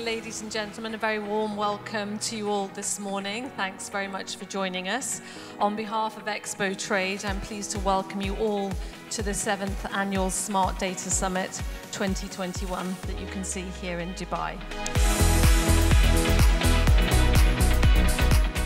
morning, ladies and gentlemen. A very warm welcome to you all this morning. Thanks very much for joining us. On behalf of ExpoTrade, I'm pleased to welcome you all to the 7th Annual Smart Data Summit 2021 that you can see here in Dubai.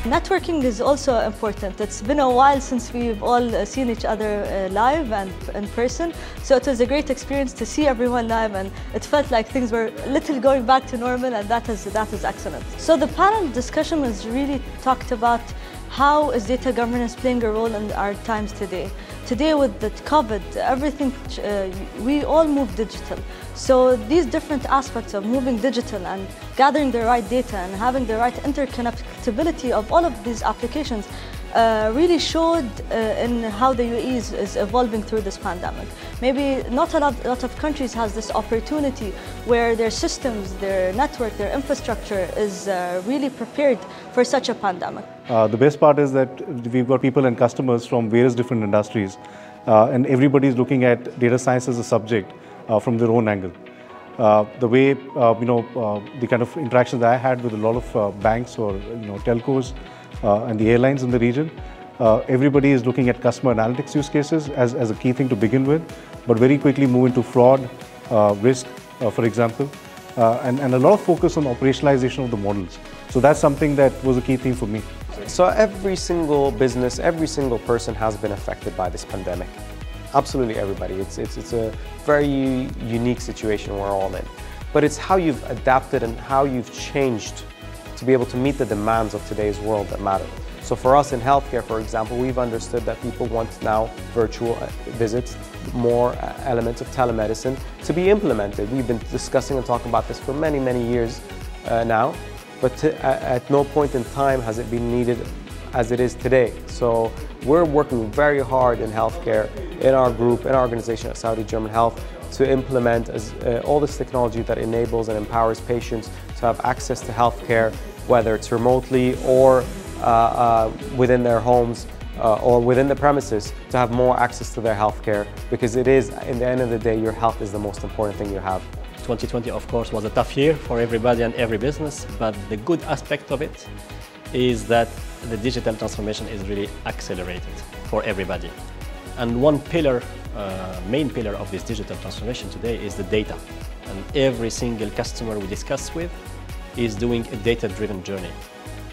Networking is also important. It's been a while since we've all seen each other live and in person, so it was a great experience to see everyone live, and it felt like things were a little going back to normal, and that is excellent. So the panel discussion was really talked about how is data governance playing a role in our times today. Today with the COVID, everything, we all move digital. So these different aspects of moving digital and gathering the right data and having the right interconnectability of all of these applications really showed in how the UAE is evolving through this pandemic. Maybe not a lot of countries has this opportunity where their systems, their network, their infrastructure is really prepared for such a pandemic. The best part is that we've got people and customers from various different industries, and everybody's looking at data science as a subject from their own angle. The way the kind of interactions that I had with a lot of banks or telcos and the airlines in the region, everybody is looking at customer analytics use cases as a key thing to begin with, but very quickly move into fraud, risk, for example, and a lot of focus on operationalization of the models. So that's something that was a key theme for me. So every single business, every single person has been affected by this pandemic. Absolutely everybody. It's a very unique situation we're all in. But it's how you've adapted and how you've changed to be able to meet the demands of today's world that matter. So for us in healthcare, for example, we've understood that people want now virtual visits, more elements of telemedicine to be implemented. We've been discussing and talking about this for many, many years now, but at no point in time has it been needed as it is today. So we're working very hard in healthcare, in our group, in our organization at Saudi German Health, to implement all this technology that enables and empowers patients to have access to healthcare, whether it's remotely or within their homes or within the premises, to have more access to their healthcare, because it is, in the end of the day, your health is the most important thing you have. 2020, of course, was a tough year for everybody and every business, but the good aspect of it is that the digital transformation is really accelerated for everybody. And one pillar, main pillar of this digital transformation today is the data. And every single customer we discuss with is doing a data-driven journey.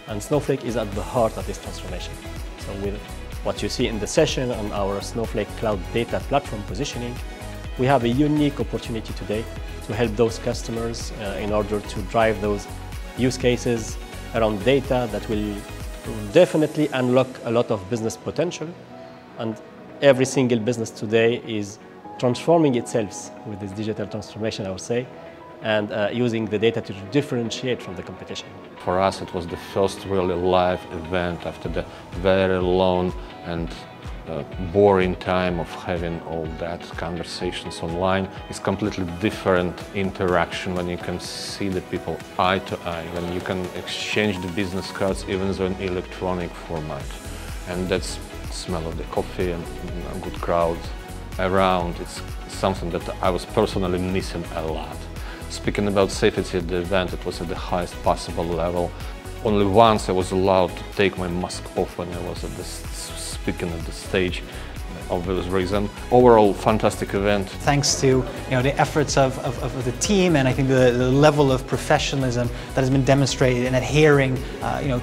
And Snowflake is at the heart of this transformation. So with what you see in the session on our Snowflake Cloud Data Platform positioning, we have a unique opportunity today to help those customers in order to drive those use cases around data that will definitely unlock a lot of business potential. And every single business today is transforming itself with this digital transformation, I would say, and using the data to differentiate from the competition. For us, it was the first really live event after the very long and boring time of having all that conversations online. It's completely different interaction when you can see the people eye to eye, when you can exchange the business cards even though in electronic format. And that's smell of the coffee and a good crowd around. It's something that I was personally missing a lot. Speaking about safety at the event, it was at the highest possible level. Only once I was allowed to take my mask off when I was at the speaking at the stage, obvious reason. Overall, fantastic event. Thanks to the efforts of the team, and I think the level of professionalism that has been demonstrated in adhering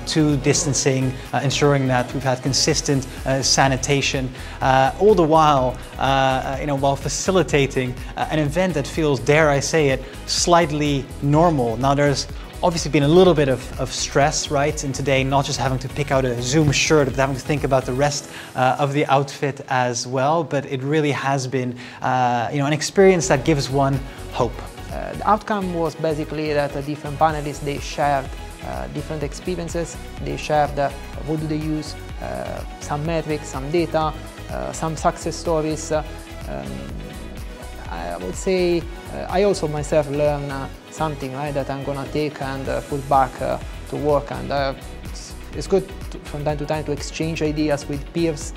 to distancing, ensuring that we've had consistent sanitation, all the while facilitating an event that feels, dare I say it, slightly normal. Now there's obviously been a little bit of stress, right? And today, not just having to pick out a Zoom shirt, but having to think about the rest of the outfit as well. But it really has been, an experience that gives one hope. The outcome was basically that different panelists, they shared different experiences. They shared what do they use, some metrics, some data, some success stories. I would say I also myself learn something, right, that I'm gonna take and put back to work, and it's good from time to exchange ideas with peers.